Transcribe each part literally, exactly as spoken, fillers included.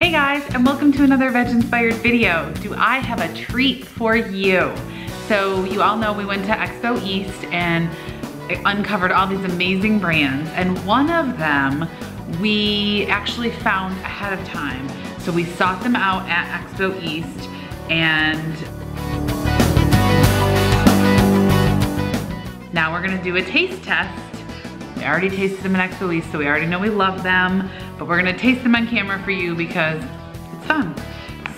Hey guys, and welcome to another Veg-Inspired video. Do I have a treat for you? So you all know we went to Expo East and uncovered all these amazing brands, and one of them we actually found ahead of time. So we sought them out at Expo East, and now we're gonna do a taste test. We already tasted them at Expo East, so we already know we love them, but we're gonna taste them on camera for you because it's fun.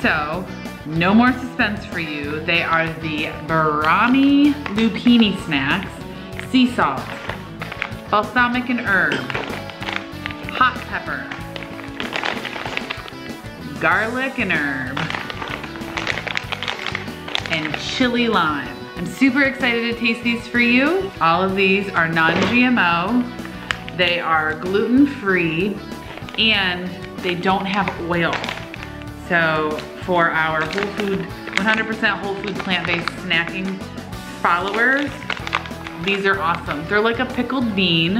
So, no more suspense for you. They are the Brami Lupini Snacks, sea salt, balsamic and herb, hot pepper, garlic and herb, and chili lime. I'm super excited to taste these for you. All of these are non G M O, they are gluten-free, and they don't have oil. So for our whole food, one hundred percent whole food plant-based snacking followers, these are awesome. They're like a pickled bean.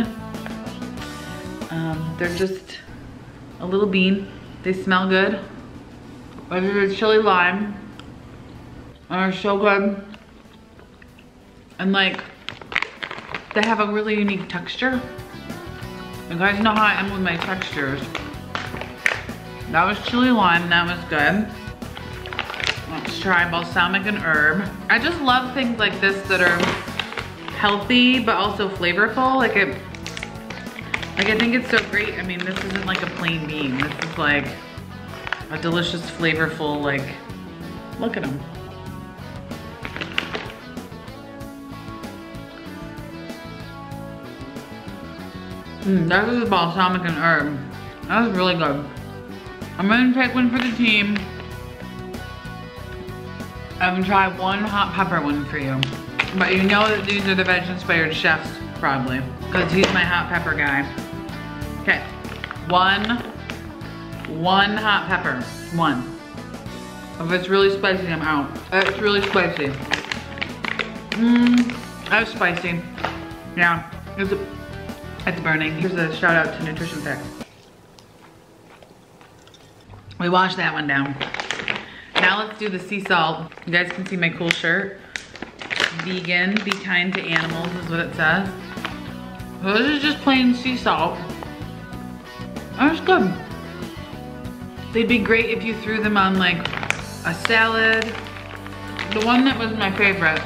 Um, they're just a little bean. They smell good. But there's chili lime. They're so good. And like, they have a really unique texture. You guys know how I am with my textures. That was chili lime, that was good. Let's try balsamic and herb. I just love things like this that are healthy, but also flavorful. Like it, like I think it's so great. I mean, this isn't like a plain bean. This is like a delicious, flavorful, like, look at them. Mm, that is balsamic and herb. That was really good. I'm gonna take one for the team. I'm gonna try one hot pepper one for you. But you know that these are the Veg-Inspired chefs, probably, because he's my hot pepper guy. Okay, one, one hot pepper, one. If it's really spicy, I'm out. It's really spicy. Mmm, that was spicy. Yeah, it's a, it's burning. Here's a shout out to Nutrition Tech. We washed that one down. Now let's do the sea salt. You guys can see my cool shirt. Vegan, be kind to animals is what it says. So this is just plain sea salt. That's good. They'd be great if you threw them on like a salad. The one that was my favorite,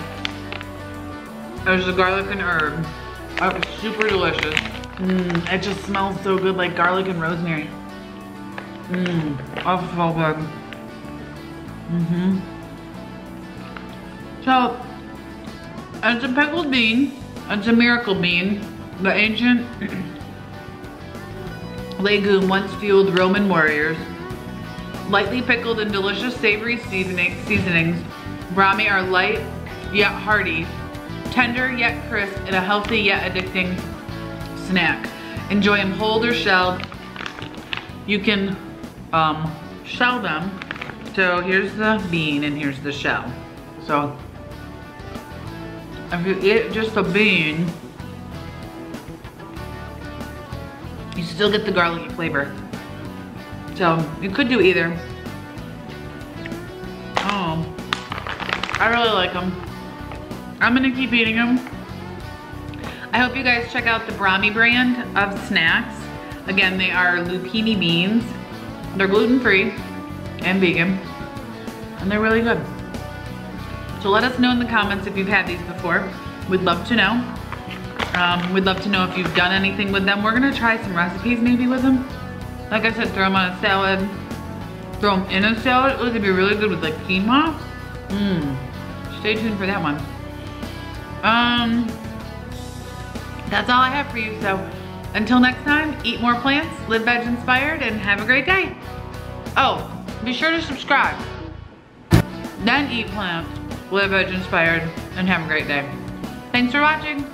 it was the garlic and herb. That was super delicious. Mmm, it just smells so good, like garlic and rosemary. Mmm, that was so good. Mm-hmm. So, it's a pickled bean. It's a miracle bean. The ancient legume once fueled Roman warriors. Lightly pickled in delicious savory seasoning, seasonings, Brami are light yet hearty. Tender yet crisp, and a healthy yet addicting snack. Enjoy them whole or shelled. You can um, shell them. So here's the bean and here's the shell. So if you eat just the bean, you still get the garlicky flavor. So you could do either. Oh, I really like them. I'm gonna keep eating them. I hope you guys check out the Brami brand of snacks. Again, they are lupini beans. They're gluten-free and vegan, and they're really good. So let us know in the comments if you've had these before. We'd love to know. Um, we'd love to know if you've done anything with them. We're gonna try some recipes maybe with them. Like I said, throw them on a salad. Throw them in a salad. Ooh, they'd be really good with like quinoa. Mmm, stay tuned for that one. Um, that's all I have for you. So until next time, eat more plants, live veg inspired, and have a great day. Oh, be sure to subscribe. Then eat plants, live veg inspired, and have a great day. Thanks for watching.